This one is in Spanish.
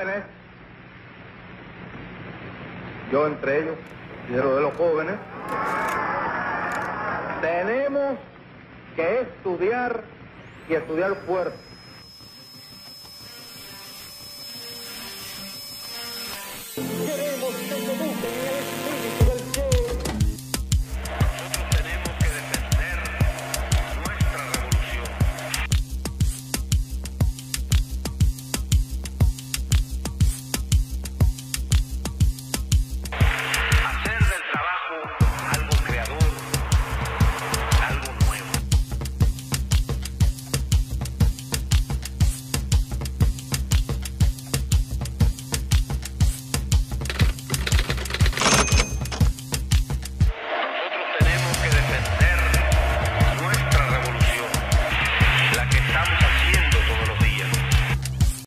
jóvenes, yo entre ellos, pero de los jóvenes, tenemos que estudiar y estudiar fuerte.